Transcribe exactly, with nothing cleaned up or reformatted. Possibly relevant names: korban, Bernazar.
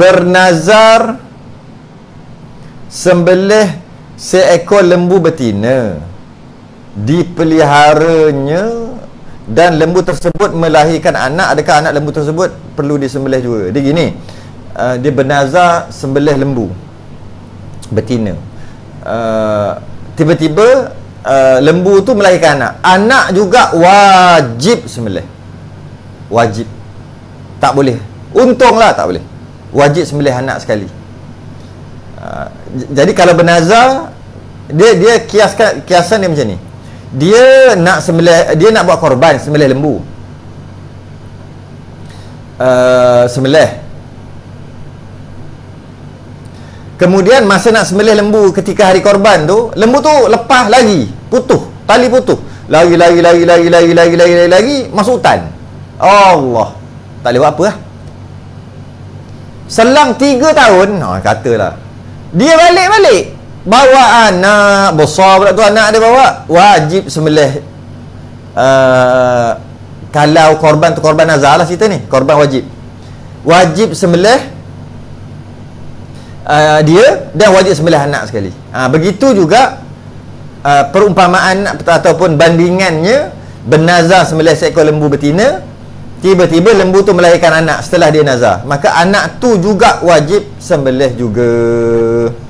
Bernazar, sembelih seekor lembu betina, dipeliharanya, dan lembu tersebut melahirkan anak. Adakah anak lembu tersebut perlu disembelih juga? Dia gini, uh, dia bernazar sembelih lembu betina, uh, tiba-tiba uh, lembu tu melahirkan anak. Anak juga wajib sembelih. Wajib. Tak boleh. Untunglah tak boleh. Wajib sembelih anak sekali. uh, Jadi kalau bernazar, Dia dia kiaskan, kiasan dia macam ni. Dia nak sembelih, dia nak buat korban sembelih lembu, uh, sembelih. Kemudian masa nak sembelih lembu, ketika hari korban tu, lembu tu lepas lari, putus, tali putus, lari lari lari lari lari lari lari lari, lari masuk hutan. Allah, tak boleh buat apa lah. Selang tiga tahun, ha, katalah dia balik-balik bawa anak besar pula tu. Anak dia bawa, wajib sembelih. uh, Kalau korban tu korban nazar lah cerita ni, korban wajib. Wajib sembelih uh, dia, dan wajib sembelih anak sekali. ha, Begitu juga uh, perumpamaan ataupun bandingannya. Bernazar sembelih seekor lembu betina, tiba-tiba lembu tu melahirkan anak setelah dia nazar, maka anak tu juga wajib sembelih juga.